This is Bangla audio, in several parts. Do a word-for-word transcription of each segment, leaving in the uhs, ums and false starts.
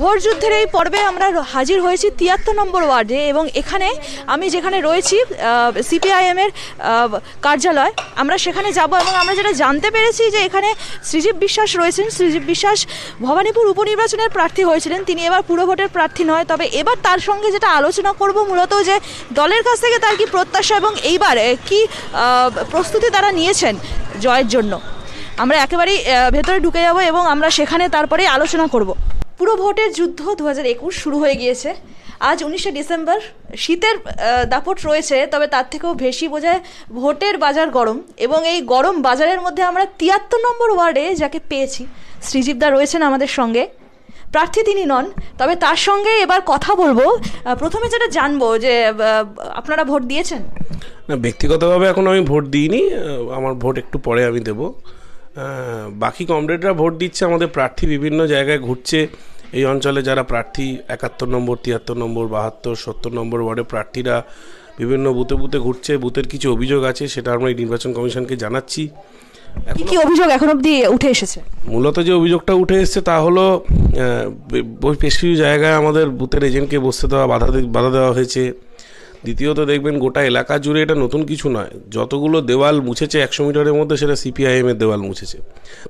ভোট যুদ্ধের এই পর্বে আমরা হাজির হয়েছি তিয়াত্তর নম্বর ওয়ার্ডে এবং এখানে আমি যেখানে রয়েছি সিপিআইএম এর কার্যালয়, আমরা সেখানে যাব এবং আমরা যেটা জানতে পেরেছি যে এখানে শ্রীজীব বিশ্বাস রয়েছেন। শ্রীজীব বিশ্বাস ভবানীপুর উপনির্বাচনের প্রার্থী হয়েছিলেন, তিনি এবার পুরভোটের প্রার্থী নয়। তবে এবার তার সঙ্গে যেটা আলোচনা করব মূলত যে দলের কাছ থেকে তার কি প্রত্যাশা এবং এইবার কি প্রস্তুতি তারা নিয়েছেন জয়ের জন্য। আমরা একেবারেই ভেতরে ঢুকে যাব এবং আমরা সেখানে তারপরে আলোচনা করব। পুরভোটের যুদ্ধ দু হাজার একুশ শুরু হয়ে গিয়েছে। আজ উনিশে ডিসেম্বর, শীতের দাপট রয়েছে, তবে তার থেকেও বেশি বোঝায় ভোটের বাজার গরম। এবং এই গরম বাজারের মধ্যে আমরা তিয়াত্তর নম্বর ওয়ার্ডে যাকে পেয়েছি, শ্রীজীবদা রয়েছেন আমাদের সঙ্গে। প্রার্থী তিনি নন, তবে তার সঙ্গে এবার কথা বলবো। প্রথমে যেটা জানবো যে আপনারা ভোট দিয়েছেন? না, ব্যক্তিগতভাবে এখন আমি ভোট দিইনি, আমার ভোট একটু পরে আমি দেবো। বাকি কমরেডরা ভোট দিচ্ছে, আমাদের প্রার্থী বিভিন্ন জায়গায় ঘুরছে। এই অঞ্চলে যারা প্রার্থী একাত্তর নম্বর, তিয়াত্তর নম্বর, বাহাত্তর, সত্তর নম্বর ওয়ার্ডের প্রার্থীরা বিভিন্ন বুথে বুথে ঘুরছে। বুথের কিছু অভিযোগ আছে, সেটা আমরা নির্বাচন কমিশনকে জানাচ্ছি। কি কি অভিযোগ এখন অবধি উঠে এসেছে? মূলত যে অভিযোগটা উঠে এসেছে তা হলো বেশ কিছু জায়গায় আমাদের বুথের এজেন্টকে বসতে দেওয়া, বাধা বাধা দেওয়া হয়েছে। দ্বিতীয়ত দেখবেন গোটা এলাকা জুড়ে এটা নতুন কিছু নয়, যতগুলো দেওয়াল মুছেছে একশো মিটারের মধ্যে সেটা সিপিআইএমের দেওয়াল মুছেছে।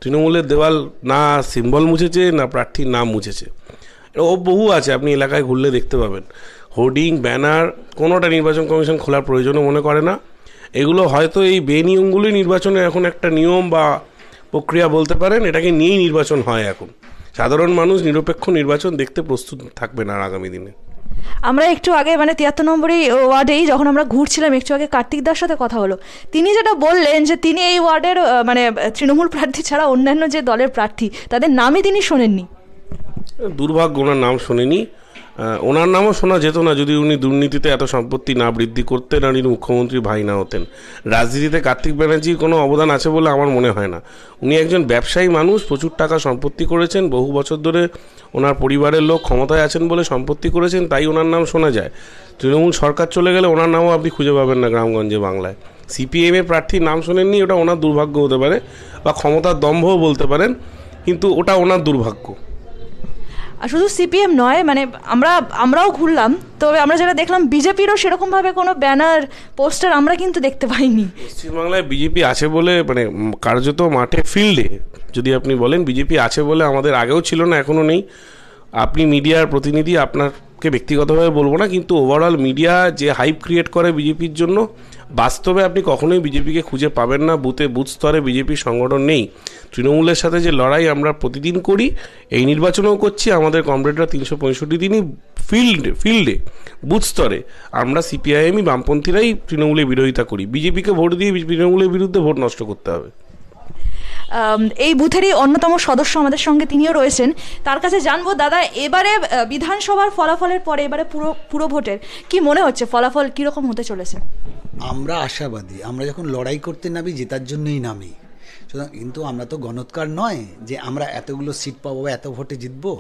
তৃণমূলের দেওয়াল না সিম্বল মুছেছে, না প্রার্থীর নাম মুছেছে, এটা ও বহু আছে, আপনি এলাকায় ঘুরলে দেখতে পাবেন। হোর্ডিং, ব্যানার কোনোটা নির্বাচন কমিশন খোলার প্রয়োজনও মনে করে না। এগুলো হয়তো এই বেনিয়মগুলি নির্বাচনের এখন একটা নিয়ম বা প্রক্রিয়া বলতে পারেন, এটাকে নিয়েই নির্বাচন হয়। এখন সাধারণ মানুষ নিরপেক্ষ নির্বাচন দেখতে প্রস্তুত থাকবে না আগামী দিনে। আমরা একটু আগে মানে তিয়াত্তর নম্বরেই ওয়ার্ডেই যখন আমরা ঘুরছিলাম একটু আগে কার্তিক দার সাথে কথা হলো, তিনি যেটা বললেন যে তিনি এই ওয়ার্ডের মানে তৃণমূল প্রার্থী ছাড়া অন্যান্য যে দলের প্রার্থী তাদের নামই তিনি শোনেননি। দুর্ভাগ্য, ওনার নাম শোনেনি। ওনার নামও শোনা যেত না যদি উনি দুর্নীতিতে এত সম্পত্তি না বৃদ্ধি করতেন আর উনি মুখ্যমন্ত্রী ভাই না হতেন। রাজনীতিতে কার্তিক ব্যানার্জির কোনো অবদান আছে বলে আমার মনে হয় না। উনি একজন ব্যবসায়ী মানুষ, প্রচুর টাকা সম্পত্তি করেছেন, বহু বছর ধরে ওনার পরিবারের লোক ক্ষমতায় আছেন বলে সম্পত্তি করেছেন, তাই ওনার নাম শোনা যায়। তৃণমূল সরকার চলে গেলে ওনার নামও আপনি খুঁজে পাবেন না গ্রামগঞ্জে বাংলায়। সিপিএমের প্রার্থীর নাম শোনেননি, ওটা ওনার দুর্ভাগ্য হতে পারে বা ক্ষমতার দম্ভও বলতে পারেন, কিন্তু ওটা ওনার দুর্ভাগ্য। আর শুধু সিপিএম নয়, মানে আমরা আমরাও ঘুরলাম, তবে আমরা যেটা দেখলাম বিজেপিরও সেরকমভাবে কোনো ব্যানার পোস্টার আমরা কিন্তু দেখতে পাইনি। পশ্চিমবাংলায় বিজেপি আছে বলে মানে কার্যত মাঠে ফিল্ডে যদি আপনি বলেন বিজেপি আছে বলে, আমাদের আগেও ছিল না, এখনও নেই। আপনি মিডিয়ার প্রতিনিধি, আপনাকে ব্যক্তিগতভাবে বলবো না, কিন্তু ওভারঅল মিডিয়া যে হাইপ ক্রিয়েট করে বিজেপির জন্য, বাস্তবে আপনি কখনোই বিজেপিকে খুঁজে পাবেন না। বুথে বুথ স্তরে বিজেপির সংগঠন নেই। তৃণমূলের সাথে যে লড়াই আমরা প্রতিদিন করি, এই নির্বাচনেও করছি, আমাদের কমরেডরা তিনশো পঁয়ষট্টি দিনই ফিল্ডে ফিল্ডে বুথ স্তরে আমরা সিপিআইএমই বামপন্থীরাই তৃণমূলের বিরোধিতা করি। বিজেপিকে ভোট দিয়ে তৃণমূলের বিরুদ্ধে ভোট নষ্ট করতে হবে। এই বুথেরই অন্যতম সদস্য আমাদের সঙ্গে তিনিও রয়েছেন, তার কাছে জানবো। দাদা, এবারে বিধানসভার ফলাফলের পরে এবারে পুরো পুরো ভোটের কি মনে হচ্ছে, ফলাফল কীরকম হতে চলেছে? আমরা আশাবাদী। আমরা যখন লড়াই করতে নামি জেতার জন্যই নামি, সুতরাং কিন্তু আমরা তো গণৎকার নয় যে আমরা এতগুলো সিট পাবো বা এত ভোটে জিতবো।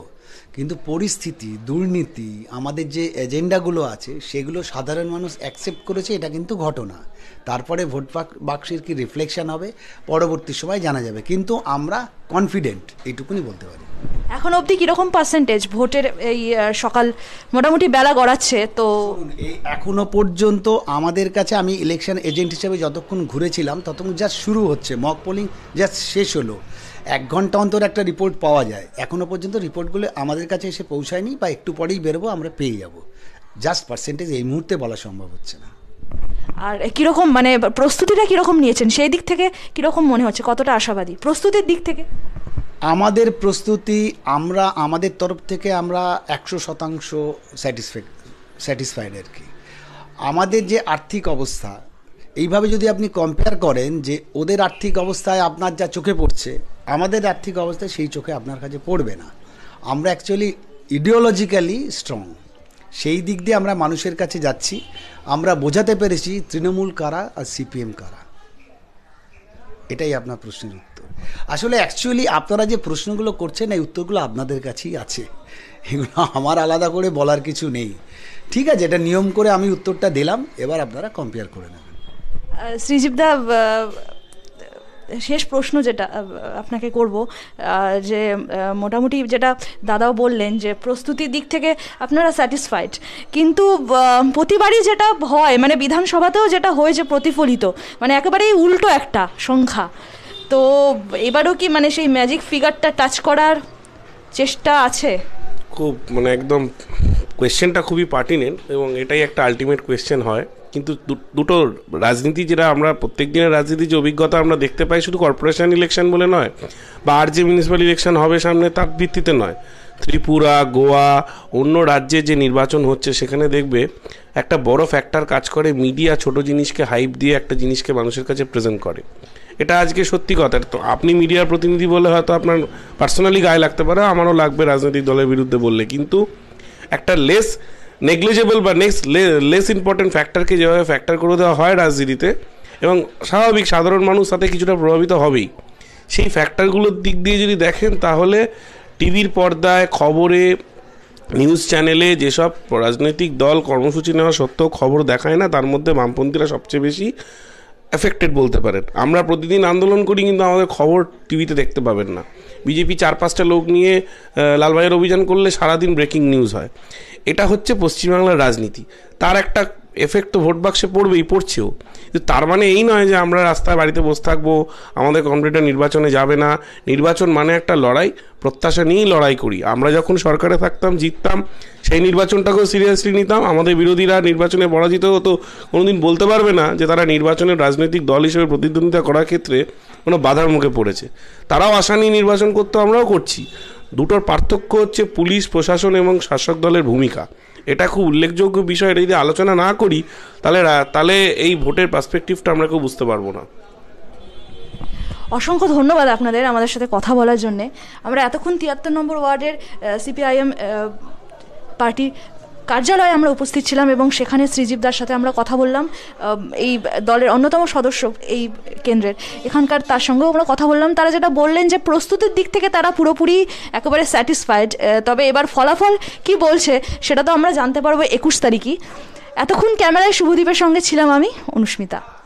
কিন্তু পরিস্থিতি, দুর্নীতি, আমাদের যে এজেন্ডাগুলো আছে সেগুলো সাধারণ মানুষ অ্যাকসেপ্ট করেছে, এটা কিন্তু ঘটনা। তারপরে ভোট বাক্সের কি রিফ্লেকশন হবে পরবর্তী সময় জানা যাবে, কিন্তু আমরা কনফিডেন্ট, এইটুকুনি বলতে পারি। এখন অবধি কীরকম পার্সেন্টেজ ভোটের? এই সকাল মোটামুটি বেলা গড়াচ্ছে তো এই এখনও পর্যন্ত আমাদের কাছে, আমি ইলেকশন এজেন্ট হিসেবে যতক্ষণ ঘুরেছিলাম ততক্ষণ জাস্ট শুরু হচ্ছে, মক পোলিং জাস্ট শেষ হলো, এক ঘন্টা অন্তর একটা রিপোর্ট পাওয়া যায়। এখনও পর্যন্ত রিপোর্টগুলো আমাদের কাছে এসে পৌঁছায়নি বা একটু পরেই বেরোবো, আমরা পেয়ে যাব। জাস্ট পার্সেন্টেজ এই মুহূর্তে বলা সম্ভব হচ্ছে না। আর কীরকম মানে প্রস্তুতিটা কীরকম নিয়েছেন সেই দিক থেকে কীরকম মনে হচ্ছে, কতটা আশাবাদী প্রস্তুতির দিক থেকে? আমাদের প্রস্তুতি, আমরা আমাদের তরফ থেকে আমরা একশো শতাংশ স্যাটিসফাইড স্যাটিসফাইড আর কি। আমাদের যে আর্থিক অবস্থা, এইভাবে যদি আপনি কম্পেয়ার করেন যে ওদের আর্থিক অবস্থায় আপনার যা চোখে পড়ছে, আমাদের আর্থিক অবস্থায় সেই চোখে আপনার কাছে পড়বে না। আমরা অ্যাকচুয়ালি ইডিওলজিক্যালি স্ট্রং, সেই দিক দিয়ে আমরা মানুষের কাছে যাচ্ছি। আমরা বোঝাতে পেরেছি তৃণমূল কারা আর সিপিএম কারা, এটাই আপনার প্রশ্নের উত্তর। আসলে অ্যাকচুয়ালি আপনারা যে প্রশ্নগুলো করছেন এই উত্তরগুলো আপনাদের কাছেই আছে, এগুলো আমার আলাদা করে বলার কিছু নেই। ঠিক আছে, এটা নিয়ম করে আমি উত্তরটা দিলাম, এবার আপনারা কম্পেয়ার করে নেবেন। শ্রীজীবদা, शेष प्रश्न जेटा आपनाके करबो जे मोटामुटी जेटा दादाओ बोललेन जे प्रस्तुतिर दिक थेके आपनारा सैटिस्फाइड किन्तु प्रतिबारই जेटा হয় মানে বিধানসভাতেও যেটা হয় যে প্রতিফলিত মানে একেবারেই উল্টো একটা সংখ্যা তো এবারেও কি মানে সেই ম্যাজিক ফিগারটা টাচ করার চেষ্টা আছে খুব মানে একদম কোশ্চেনটা খুবই পার্টিনেন্ট এবং এটাই একটা আলটিমেট কোশ্চেন হয় কিন্তু দুটো রাজনীতি যেটা আমরা প্রত্যেক দিনের রাজনীতির যে অভিজ্ঞতা আমরা দেখতে পাই শুধু কর্পোরেশন ইলেকশন বলে নয় বা আর যে মিউনিসিপ্যাল ইলেকশন হবে সামনে তার ভিত্তিতে নয় ত্রিপুরা গোয়া অন্য রাজ্যে যে নির্বাচন হচ্ছে সেখানে দেখবে একটা বড় ফ্যাক্টর কাজ করে মিডিয়া ছোট জিনিসকে হাইপ দিয়ে একটা জিনিসকে মানুষের কাছে প্রেজেন্ট করে এটা আজকে সত্যি কথা তো আপনি মিডিয়ার প্রতিনিধি বলে হয়তো আপনার পার্সোনালি গায়ে লাগতে পারে আমারও লাগবে রাজনৈতিক দলের বিরুদ্ধে বললে কিন্তু একটা লেস নেগলিজেবল বা নেক্সট লেস ইম্পর্টেন্ট ফ্যাক্টরকে যেভাবে ফ্যাক্টর করে দেওয়া হয় রাজনীতিতে এবং স্বাভাবিক সাধারণ মানুষ তাতে কিছুটা প্রভাবিত হবেই সেই ফ্যাক্টরগুলোর দিক দিয়ে যদি দেখেন তাহলে টিভির পর্দায় খবরে নিউজ চ্যানেলে যেসব রাজনৈতিক দল কর্মসূচি নেওয়া সত্ত্বেও খবর দেখায় না তার মধ্যে বামপন্থীরা সবচেয়ে বেশি এফেক্টেড বলতে পারেন আমরা প্রতিদিন আন্দোলন করি কিন্তু আমাদের খবর টিভিতে দেখতে পাবেন না বিজেপি চার পাঁচটা লোক নিয়ে লালবাজার অভিযান করলে সারাদিন ব্রেকিং নিউজ হয় এটা হচ্ছে পশ্চিমবাংলার রাজনীতি তার একটা এফেক্ট তো ভোট বাক্সে পড়বেই পড়ছেও কিন্তু তার মানে এই নয় যে আমরা রাস্তায় বাড়িতে বসে থাকবো আমাদের কম্পিউটার নির্বাচনে যাবে না নির্বাচন মানে একটা লড়াই প্রত্যাশা নিয়েই লড়াই করি আমরা যখন সরকারে থাকতাম জিততাম সেই নির্বাচনটাকেও সিরিয়াসলি নিতাম আমাদের বিরোধীরা নির্বাচনে পরাজিত হতো কোনোদিন বলতে পারবে না যে তারা নির্বাচনে রাজনৈতিক দল হিসেবে প্রতিদ্বন্দ্বিতা করার ক্ষেত্রে কোনো বাধার মুখে পড়েছে তারাও আশা নিয়ে নির্বাচন করতো আমরাও করছি দুটোর পার্থক্য হচ্ছে পুলিশ প্রশাসন এবং শাসক দলের ভূমিকা এটা খুব উল্লেখযোগ্য বিষয় এটা যদি আলোচনা না করি তাহলে তাহলে এই ভোটের পার্সপেক্টিভটা আমরা কেউ বুঝতে পারবো না অসংখ্য ধন্যবাদ আপনাদের আমাদের সাথে কথা বলার জন্যে আমরা এতক্ষণ তিয়াত্তর নম্বর ওয়ার্ডের সিপিআইএম পার্টি কার্যালয়ে আমরা উপস্থিত ছিলাম এবং সেখানে শ্রীজীব দার সাথে আমরা কথা বললাম এই দলের অন্যতম সদস্য এই কেন্দ্রের এখানকার তার সঙ্গেও আমরা কথা বললাম তারা যেটা বললেন যে প্রস্তুতির দিক থেকে তারা পুরোপুরি একেবারে স্যাটিসফাইড তবে এবার ফলাফল কি বলছে সেটা তো আমরা জানতে পারবো একুশ তারিখই এতক্ষণ ক্যামেরায় শুভদীপের সঙ্গে ছিলাম আমি অনুস্মিতা।